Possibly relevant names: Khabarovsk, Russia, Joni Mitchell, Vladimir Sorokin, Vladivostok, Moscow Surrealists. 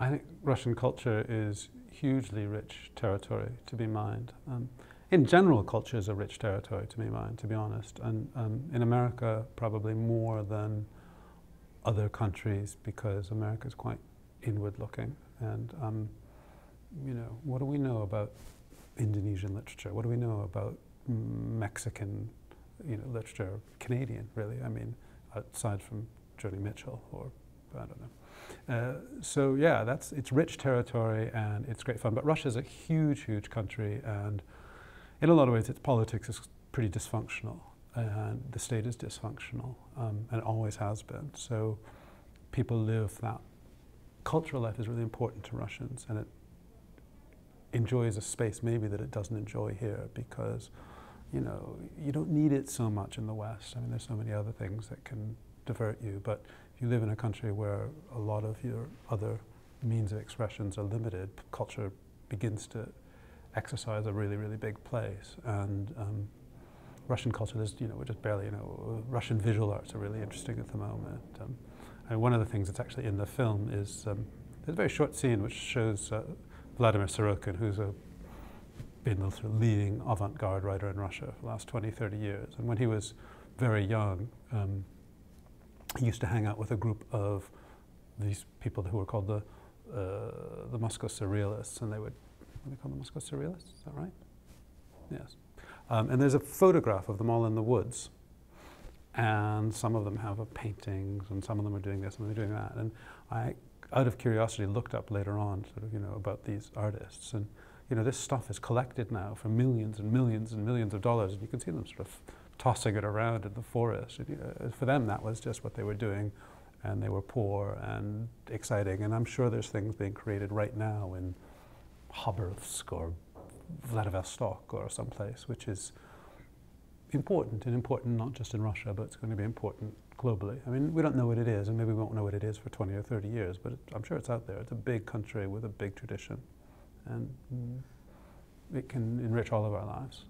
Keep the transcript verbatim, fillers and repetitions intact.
I think Russian culture is hugely rich territory to be mined. Um, in general, culture is a rich territory to be mined, to be honest. And um, in America, probably more than other countries, because America is quite inward-looking. And um, you know, what do we know about Indonesian literature? What do we know about Mexican, you know, literature? Canadian, really. I mean, outside from Joni Mitchell, or I don't know. Uh, so yeah, that's it's rich territory and it's great fun. But Russia's a huge, huge country, and in a lot of ways, its politics is pretty dysfunctional, and the state is dysfunctional, um, and always has been. So people live that cultural life is really important to Russians, and it enjoys a space maybe that it doesn't enjoy here, because you know you don't need it so much in the West. I mean, there's so many other things that can divert you, but you live in a country where a lot of your other means of expressions are limited, culture begins to exercise a really, really big place. And um, Russian culture, there's, you know, we're just barely, you know, Russian visual arts are really interesting at the moment. Um, and one of the things that's actually in the film is, um, there's a very short scene which shows uh, Vladimir Sorokin, who's a, been a sort of leading avant-garde writer in Russia for the last twenty, thirty years. And when he was very young, um, he used to hang out with a group of these people who were called the uh, the Moscow Surrealists, and they would, what do they call the Moscow Surrealists? Is that right? Yes. Um, and there's a photograph of them all in the woods, and some of them have a paintings, and some of them are doing this, and they're doing that. And I, out of curiosity, looked up later on, sort of, you know, about these artists, and you know, this stuff is collected now for millions and millions and millions of dollars, and you can see them sort of tossing it around in the forest. And, you know, for them, that was just what they were doing, and they were poor and exciting. And I'm sure there's things being created right now in Khabarovsk or Vladivostok or someplace, which is important, and important not just in Russia, but it's going to be important globally. I mean, we don't know what it is, and maybe we won't know what it is for twenty or thirty years, but it, I'm sure it's out there. It's a big country with a big tradition, and it can enrich all of our lives.